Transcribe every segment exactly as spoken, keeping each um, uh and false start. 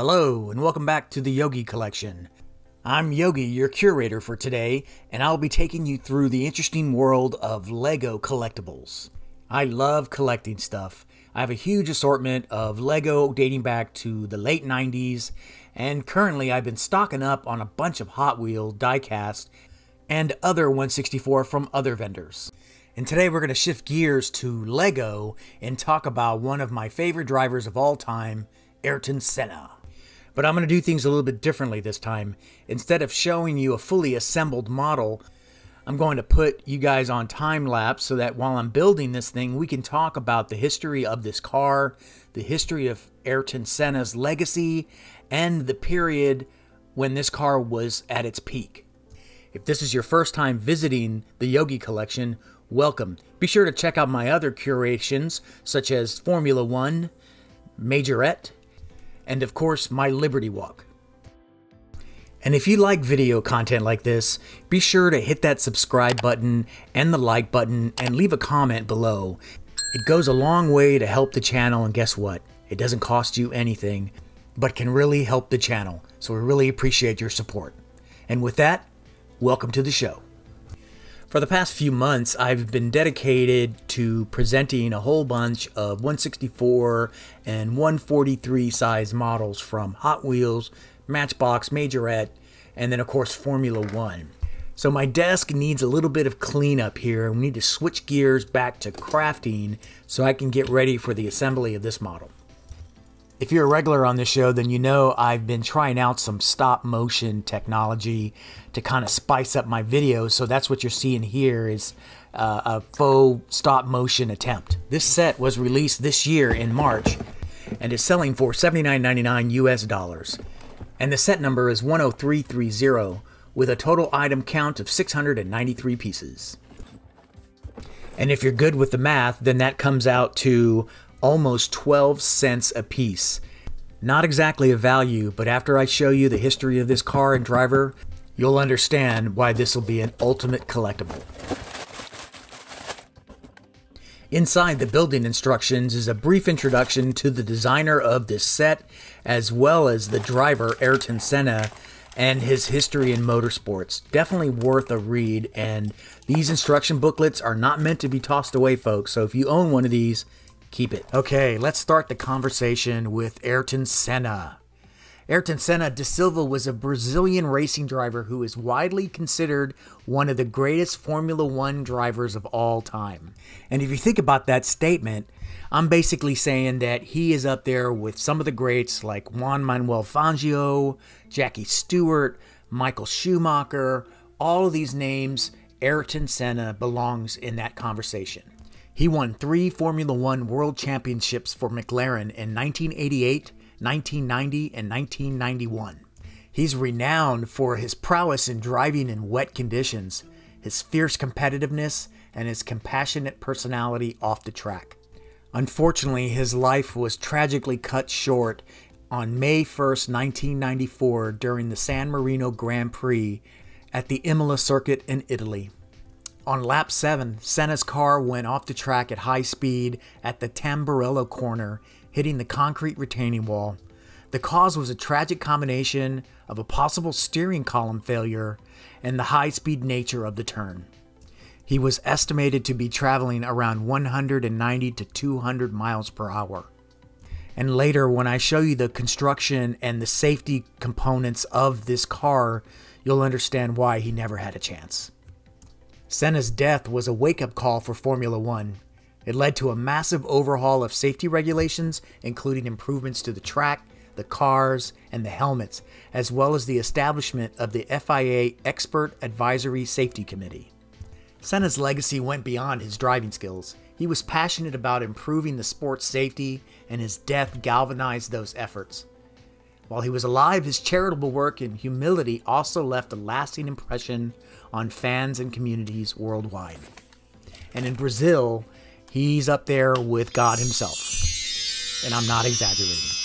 Hello, and welcome back to the Yogi Collection. I'm Yogi, your curator for today, and I'll be taking you through the interesting world of LEGO collectibles. I love collecting stuff. I have a huge assortment of LEGO dating back to the late nineties, and currently I've been stocking up on a bunch of Hot Wheel die-cast and other one sixty-four from other vendors. And today we're going to shift gears to LEGO and talk about one of my favorite drivers of all time, Ayrton Senna. But I'm going to do things a little bit differently this time. Instead of showing you a fully assembled model, I'm going to put you guys on time lapse so that while I'm building this thing, we can talk about the history of this car, the history of Ayrton Senna's legacy, and the period when this car was at its peak. If this is your first time visiting the Yogi Collection, welcome. Be sure to check out my other curations, such as Formula One, Majorette, and of course, my Liberty Walk. And if you like video content like this, be sure to hit that subscribe button and the like button and leave a comment below. It goes a long way to help the channel, and guess what? It doesn't cost you anything, but can really help the channel. So we really appreciate your support. And with that, welcome to the show. For the past few months, I've been dedicated to presenting a whole bunch of one sixty-four and one forty-three size models from Hot Wheels, Matchbox, Majorette, and then of course Formula One. So my desk needs a little bit of cleanup here. We need to switch gears back to crafting so I can get ready for the assembly of this model. If you're a regular on this show, then you know I've been trying out some stop motion technology to kind of spice up my videos. So that's what you're seeing here is uh, a faux stop motion attempt. This set was released this year in March and is selling for seventy-nine ninety-nine U S dollars. And the set number is one oh three three zero with a total item count of six hundred ninety-three pieces. And if you're good with the math, then that comes out to almost twelve cents a piece. Not exactly a value, but after I show you the history of this car and driver, you'll understand why this will be an ultimate collectible. Inside the building instructions is a brief introduction to the designer of this set, as well as the driver, Ayrton Senna, and his history in motorsports. Definitely worth a read, and these instruction booklets are not meant to be tossed away, folks, so if you own one of these, keep it. Okay, let's start the conversation with Ayrton Senna. Ayrton Senna da Silva was a Brazilian racing driver who is widely considered one of the greatest Formula One drivers of all time. And if you think about that statement, I'm basically saying that he is up there with some of the greats like Juan Manuel Fangio, Jackie Stewart, Michael Schumacher. All of these names, Ayrton Senna belongs in that conversation. He won three Formula One World Championships for McLaren in nineteen eighty-eight, nineteen ninety, and nineteen ninety-one. He's renowned for his prowess in driving in wet conditions, his fierce competitiveness, and his compassionate personality off the track. Unfortunately, his life was tragically cut short on May first, nineteen ninety-four during the San Marino Grand Prix at the Imola Circuit in Italy. On lap seven, Senna's car went off the track at high speed at the Tamburello corner, hitting the concrete retaining wall. The cause was a tragic combination of a possible steering column failure and the high-speed nature of the turn. He was estimated to be traveling around one hundred ninety to two hundred miles per hour. And later, when I show you the construction and the safety components of this car, you'll understand why he never had a chance. Senna's death was a wake-up call for Formula One. It led to a massive overhaul of safety regulations, including improvements to the track, the cars, and the helmets, as well as the establishment of the F I A Expert Advisory Safety Committee. Senna's legacy went beyond his driving skills. He was passionate about improving the sport's safety, and his death galvanized those efforts. While he was alive, his charitable work and humility also left a lasting impression on fans and communities worldwide. And in Brazil, he's up there with God himself. And I'm not exaggerating.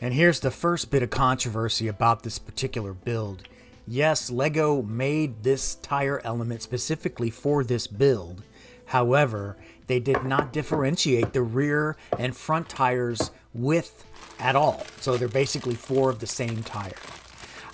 And here's the first bit of controversy about this particular build. Yes, LEGO made this tire element specifically for this build, However, they did not differentiate the rear and front tires width at all. So they're basically four of the same tire.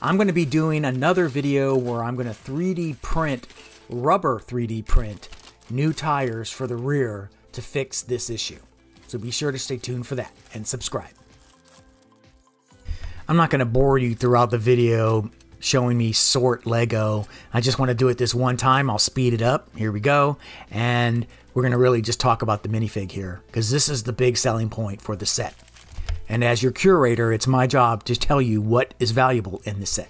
I'm going to be doing another video where I'm going to three D print, rubber three D print, new tires for the rear to fix this issue. So be sure to stay tuned for that and subscribe. I'm not going to bore you throughout the video showing me sort Lego. I just want to do it this one time. I'll speed it up. Here we go. And we're going to really just talk about the minifig here, because this is the big selling point for the set. And as your curator, it's my job to tell you what is valuable in the set.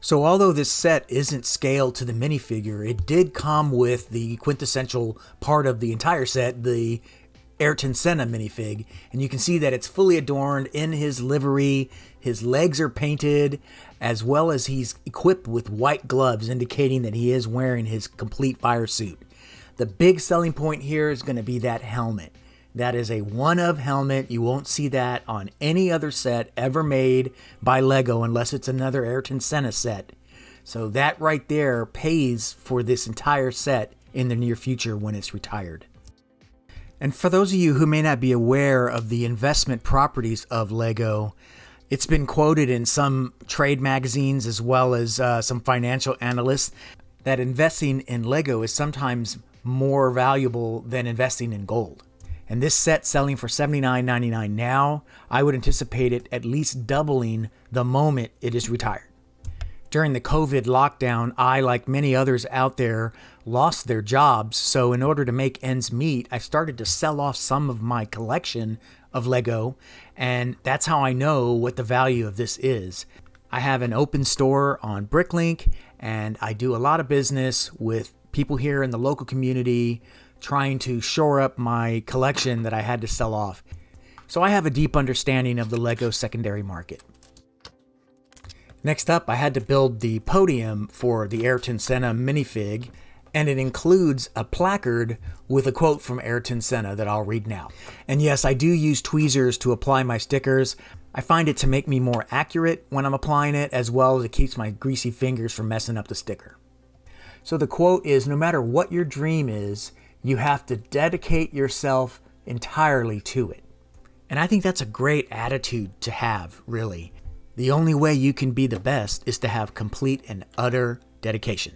So although this set isn't scaled to the minifigure, it did come with the quintessential part of the entire set, the Ayrton Senna minifig, and you can see that it's fully adorned in his livery. His legs are painted, as well as he's equipped with white gloves, indicating that he is wearing his complete fire suit. The big selling point here is going to be that helmet. That is a one-of helmet. You won't see that on any other set ever made by LEGO unless it's another Ayrton Senna set. So that right there pays for this entire set in the near future when it's retired. And for those of you who may not be aware of the investment properties of LEGO, it's been quoted in some trade magazines as well as uh, some financial analysts that investing in LEGO is sometimes more valuable than investing in gold. And this set selling for seventy-nine ninety-nine now, I would anticipate it at least doubling the moment it is retired. During the COVID lockdown, I, like many others out there, lost their jobs. So in order to make ends meet, I started to sell off some of my collection of LEGO. And that's how I know what the value of this is. I have an open store on BrickLink, and I do a lot of business with people here in the local community, trying to shore up my collection that I had to sell off. So I have a deep understanding of the LEGO secondary market. Next up, I had to build the podium for the Ayrton Senna minifig, and it includes a placard with a quote from Ayrton Senna that I'll read now. And yes, I do use tweezers to apply my stickers. I find it to make me more accurate when I'm applying it, as well as it keeps my greasy fingers from messing up the sticker. So the quote is, "No matter what your dream is, you have to dedicate yourself entirely to it." And I think that's a great attitude to have, really. The only way you can be the best is to have complete and utter dedication.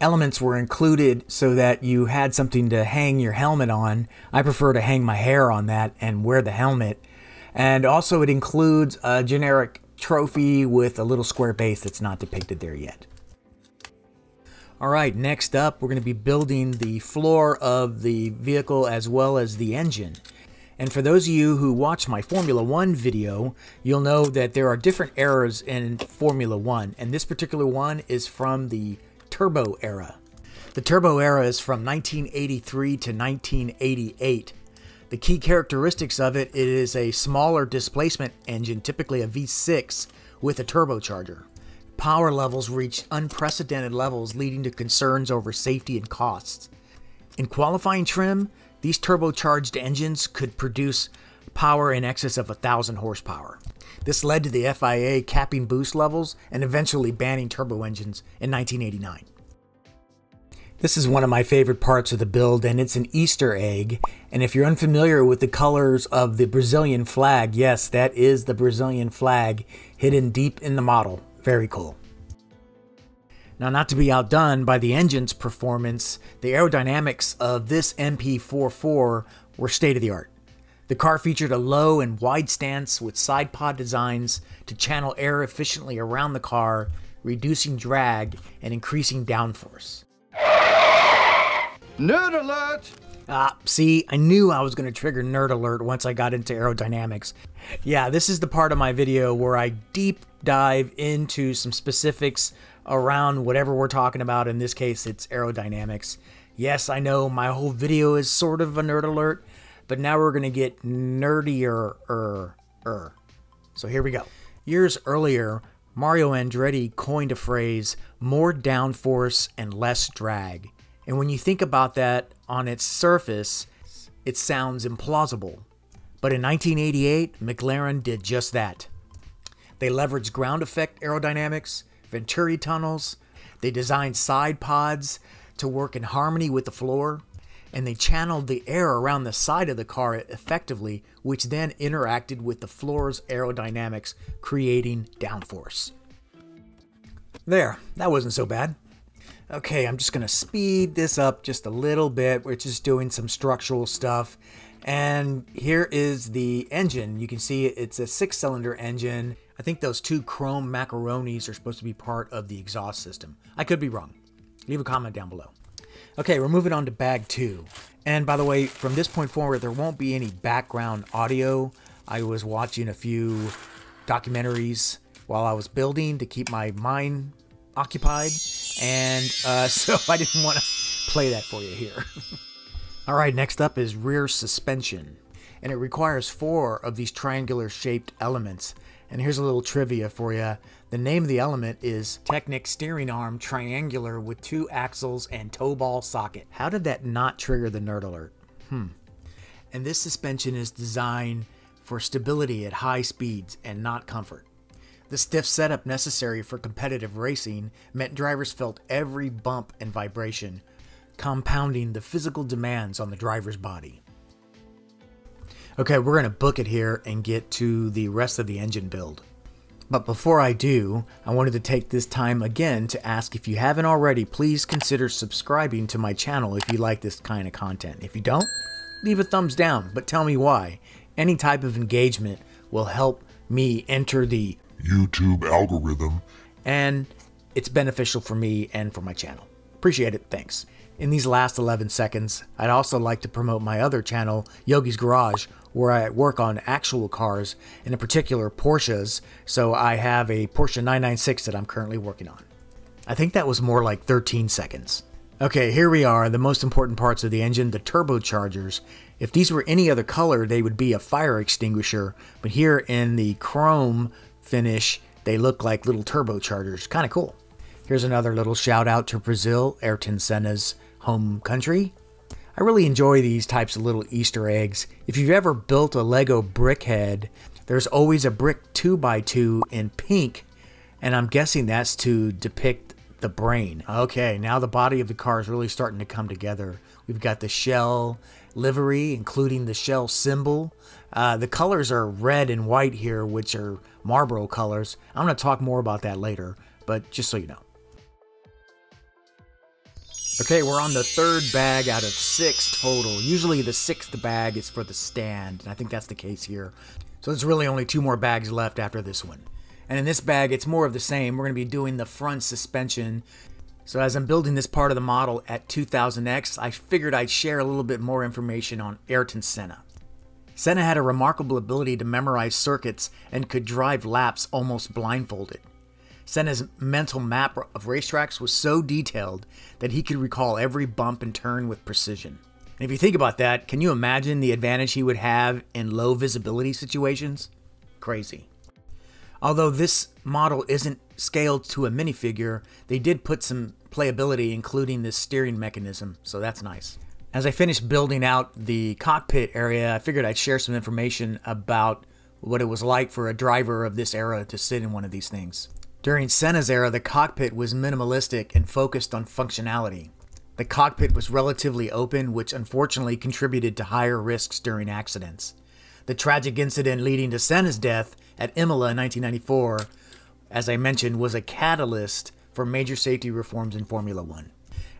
Elements were included so that you had something to hang your helmet on. I prefer to hang my hair on that and wear the helmet. And also it includes a generic trophy with a little square base that's not depicted there yet. All right, next up, we're going to be building the floor of the vehicle as well as the engine. And for those of you who watch my Formula One video, you'll know that there are different eras in Formula One, and this particular one is from the turbo era. The turbo era is from nineteen eighty-three to nineteen eighty-eight. The key characteristics of it, it is a smaller displacement engine, typically a V six with a turbocharger. Power levels reached unprecedented levels, leading to concerns over safety and costs. In qualifying trim, these turbocharged engines could produce power in excess of one thousand horsepower. This led to the F I A capping boost levels and eventually banning turbo engines in nineteen eighty-nine. This is one of my favorite parts of the build, and it's an Easter egg. And if you're unfamiliar with the colors of the Brazilian flag, yes, that is the Brazilian flag hidden deep in the model. Very cool. Now, not to be outdone by the engine's performance, the aerodynamics of this M P four four were state-of-the-art. The car featured a low and wide stance with side pod designs to channel air efficiently around the car, reducing drag and increasing downforce. Nerd alert! Ah, see, I knew I was going to trigger nerd alert once I got into aerodynamics. Yeah, this is the part of my video where I deep dive into some specifics around whatever we're talking about. In this case, it's aerodynamics. Yes, I know my whole video is sort of a nerd alert, but now we're going to get nerdier-er. So here we go. Years earlier, Mario Andretti coined a phrase, more downforce and less drag. And when you think about that on its surface, it sounds implausible. But in nineteen eighty-eight, McLaren did just that. They leveraged ground effect aerodynamics, Venturi tunnels, they designed side pods to work in harmony with the floor, and they channeled the air around the side of the car effectively, which then interacted with the floor's aerodynamics, creating downforce. There, that wasn't so bad. Okay, I'm just gonna speed this up just a little bit. We're just doing some structural stuff. And here is the engine. You can see it's a six-cylinder engine. I think those two chrome macaronis are supposed to be part of the exhaust system. I could be wrong. Leave a comment down below. Okay, we're moving on to bag two. And by the way, from this point forward, there won't be any background audio. I was watching a few documentaries while I was building to keep my mind occupied. And uh, so I didn't want to play that for you here. All right, next up is rear suspension. And it requires four of these triangular shaped elements. And here's a little trivia for you. The name of the element is Technic steering arm triangular with two axles and toe ball socket. How did that not trigger the nerd alert? Hmm. And this suspension is designed for stability at high speeds and not comfort. The stiff setup necessary for competitive racing meant drivers felt every bump and vibration, compounding the physical demands on the driver's body. Okay, we're gonna book it here and get to the rest of the engine build. But before I do, I wanted to take this time again to ask if you haven't already, please consider subscribing to my channel if you like this kind of content. If you don't, leave a thumbs down, but tell me why. Any type of engagement will help me enter the YouTube algorithm, and it's beneficial for me and for my channel. Appreciate it, thanks. In these last eleven seconds, I'd also like to promote my other channel, Yogi's Garage, where I work on actual cars, and in particular Porsches, so I have a Porsche nine nine six that I'm currently working on. I think that was more like thirteen seconds. Okay, here we are, the most important parts of the engine, the turbochargers. If these were any other color, they would be a fire extinguisher, but here in the chrome finish, they look like little turbochargers. Kind of cool. Here's another little shout out to Brazil, Ayrton Senna's home country. I really enjoy these types of little Easter eggs. If you've ever built a Lego brickhead, there's always a brick two by two in pink, and I'm guessing that's to depict the brain. Okay, now the body of the car is really starting to come together. We've got the Shell livery, including the Shell symbol. Uh, the colors are red and white here, which are Marlboro colors. I'm gonna talk more about that later, but just so you know. Okay, we're on the third bag out of six total. Usually the sixth bag is for the stand, and I think that's the case here. So there's really only two more bags left after this one. And in this bag, it's more of the same. We're gonna be doing the front suspension. So as I'm building this part of the model at two thousand X, I figured I'd share a little bit more information on Ayrton Senna. Senna had a remarkable ability to memorize circuits and could drive laps almost blindfolded. Senna's mental map of racetracks was so detailed that he could recall every bump and turn with precision. And if you think about that, can you imagine the advantage he would have in low visibility situations? Crazy. Although this model isn't scaled to a minifigure, they did put some playability, including this steering mechanism, so that's nice. As I finished building out the cockpit area, I figured I'd share some information about what it was like for a driver of this era to sit in one of these things. During Senna's era, the cockpit was minimalistic and focused on functionality. The cockpit was relatively open, which unfortunately contributed to higher risks during accidents. The tragic incident leading to Senna's death at Imola in nineteen ninety-four, as I mentioned, was a catalyst for major safety reforms in Formula One.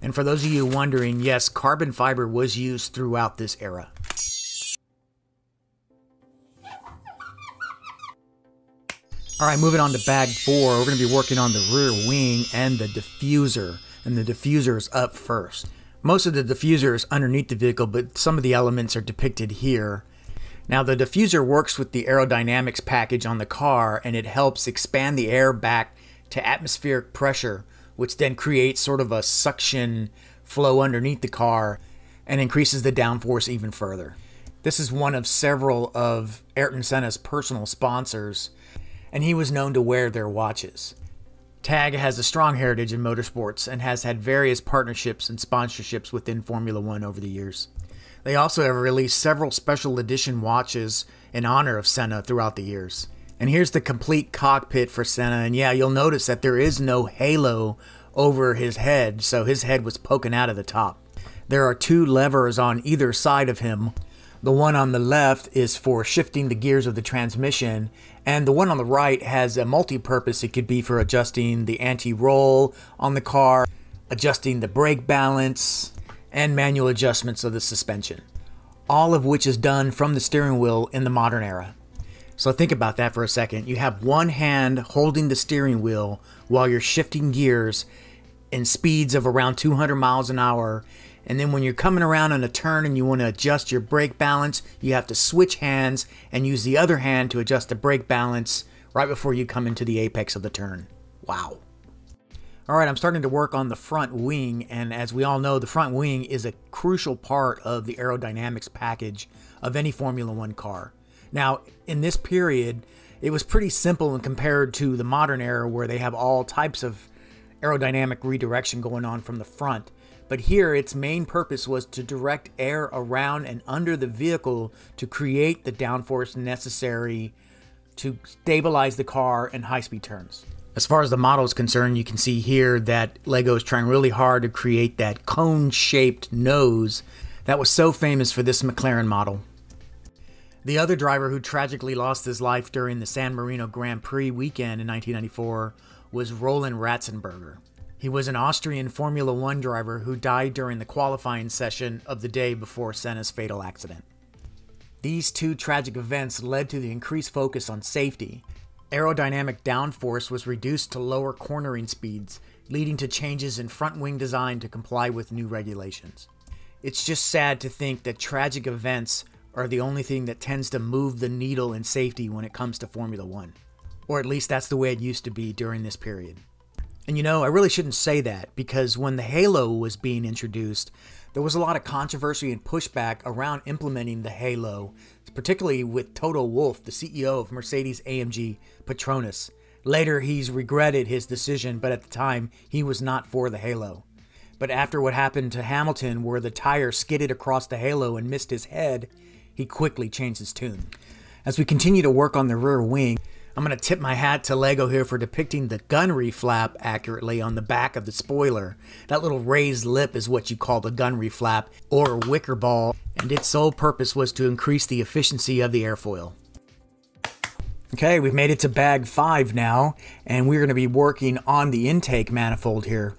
And for those of you wondering, yes, carbon fiber was used throughout this era. All right, moving on to bag four, we're gonna be working on the rear wing and the diffuser, and the diffuser is up first. Most of the diffuser is underneath the vehicle, but some of the elements are depicted here. Now the diffuser works with the aerodynamics package on the car, and it helps expand the air back to atmospheric pressure, which then creates sort of a suction flow underneath the car and increases the downforce even further. This is one of several of Ayrton Senna's personal sponsors, and he was known to wear their watches. TAG has a strong heritage in motorsports and has had various partnerships and sponsorships within Formula One over the years. They also have released several special edition watches in honor of Senna throughout the years. And here's the complete cockpit for Senna, and yeah, you'll notice that there is no halo over his head, so his head was poking out of the top. There are two levers on either side of him. The one on the left is for shifting the gears of the transmission, and the one on the right has a multi-purpose. It could be for adjusting the anti-roll on the car, adjusting the brake balance, and manual adjustments of the suspension. All of which is done from the steering wheel in the modern era. So think about that for a second. You have one hand holding the steering wheel while you're shifting gears in speeds of around two hundred miles an hour. And then when you're coming around on a turn and you want to adjust your brake balance, you have to switch hands and use the other hand to adjust the brake balance right before you come into the apex of the turn. Wow. All right, I'm starting to work on the front wing, and as we all know, the front wing is a crucial part of the aerodynamics package of any Formula One car. Now, in this period, it was pretty simple when compared to the modern era where they have all types of aerodynamic redirection going on from the front. But here, its main purpose was to direct air around and under the vehicle to create the downforce necessary to stabilize the car in high-speed turns. As far as the model is concerned, you can see here that LEGO is trying really hard to create that cone-shaped nose that was so famous for this McLaren model. The other driver who tragically lost his life during the San Marino Grand Prix weekend in nineteen ninety-four was Roland Ratzenberger. He was an Austrian Formula One driver who died during the qualifying session of the day before Senna's fatal accident. These two tragic events led to the increased focus on safety. Aerodynamic downforce was reduced to lower cornering speeds, leading to changes in front wing design to comply with new regulations. It's just sad to think that tragic events are the only thing that tends to move the needle in safety when it comes to Formula One. Or at least that's the way it used to be during this period. And you know, I really shouldn't say that, because when the halo was being introduced, there was a lot of controversy and pushback around implementing the halo, particularly with Toto Wolff, the C E O of Mercedes A M G Petronas. Later, he's regretted his decision, but at the time, he was not for the halo. But after what happened to Hamilton, where the tire skidded across the halo and missed his head, he quickly changed his tune. As we continue to work on the rear wing, I'm going to tip my hat to LEGO here for depicting the gunnery flap accurately on the back of the spoiler. That little raised lip is what you call the gunnery flap, or wicker ball, and its sole purpose was to increase the efficiency of the airfoil. Okay, we've made it to bag five now, and we're going to be working on the intake manifold here.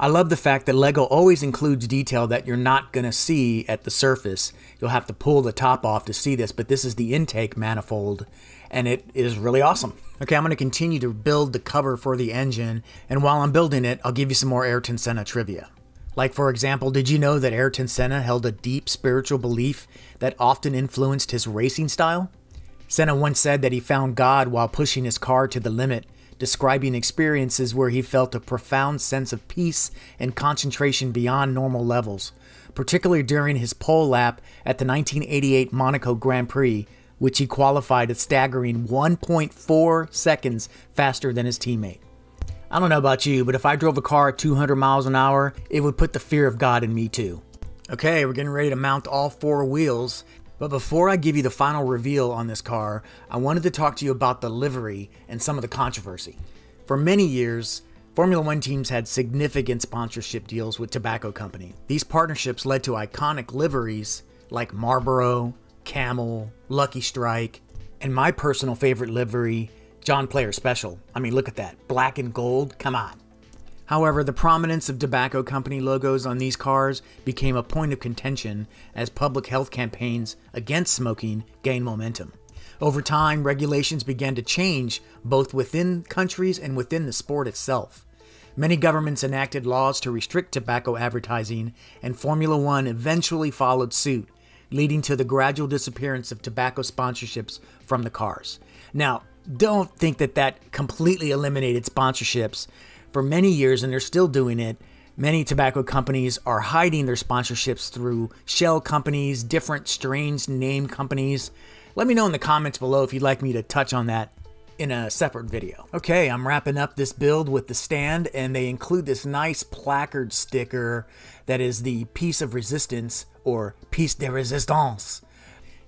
I love the fact that LEGO always includes detail that you're not going to see at the surface. You'll have to pull the top off to see this, but this is the intake manifold, and it is really awesome. Okay, I'm going to continue to build the cover for the engine, and while I'm building it, I'll give you some more Ayrton Senna trivia. Like, for example, did you know that Ayrton Senna held a deep spiritual belief that often influenced his racing style? Senna once said that he found God while pushing his car to the limit, describing experiences where he felt a profound sense of peace and concentration beyond normal levels, particularly during his pole lap at the nineteen eighty-eight Monaco Grand Prix, which he qualified a staggering one point four seconds faster than his teammate. I don't know about you, but if I drove a car at two hundred miles an hour, it would put the fear of God in me too. Okay, we're getting ready to mount all four wheels. But before I give you the final reveal on this car, I wanted to talk to you about the livery and some of the controversy. For many years, Formula One teams had significant sponsorship deals with tobacco companies. These partnerships led to iconic liveries like Marlboro, Camel, Lucky Strike, and my personal favorite livery, John Player Special. I mean, look at that, black and gold, come on. However, the prominence of tobacco company logos on these cars became a point of contention as public health campaigns against smoking gained momentum. Over time, regulations began to change both within countries and within the sport itself. Many governments enacted laws to restrict tobacco advertising, and Formula One eventually followed suit, leading to the gradual disappearance of tobacco sponsorships from the cars. Now, don't think that that completely eliminated sponsorships. For many years, and they're still doing it, many tobacco companies are hiding their sponsorships through shell companies, different strange name companies. Let me know in the comments below if you'd like me to touch on that in a separate video. Okay, I'm wrapping up this build with the stand, and they include this nice placard sticker that is the piece of resistance, or piece de resistance.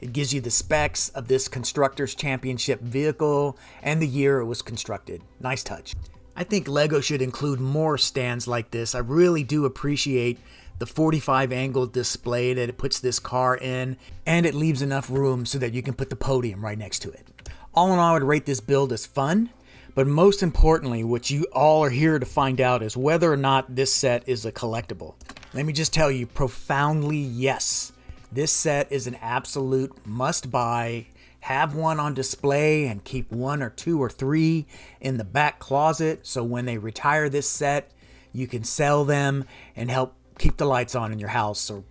It gives you the specs of this Constructors' Championship vehicle and the year it was constructed. Nice touch. I think LEGO should include more stands like this. I really do appreciate the forty-five angle display that it puts this car in, and it leaves enough room so that you can put the podium right next to it. All in all, I would rate this build as fun, but most importantly, what you all are here to find out is whether or not this set is a collectible. Let me just tell you, profoundly yes. This set is an absolute must-buy. Have one on display and keep one or two or three in the back closet, so when they retire this set, you can sell them and help keep the lights on in your house, or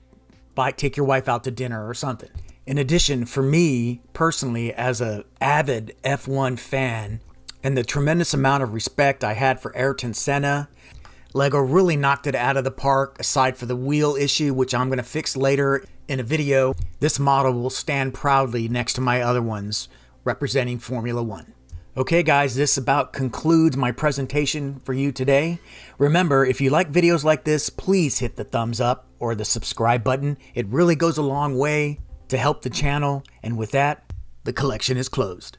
buy, take your wife out to dinner or something. In addition, for me personally, as an avid F one fan and the tremendous amount of respect I had for Ayrton Senna, LEGO really knocked it out of the park. Aside for the wheel issue, which I'm going to fix later in a video, this model will stand proudly next to my other ones representing Formula One. Okay guys, this about concludes my presentation for you today. Remember, if you like videos like this, please hit the thumbs up or the subscribe button. It really goes a long way to help the channel. And with that, the collection is closed.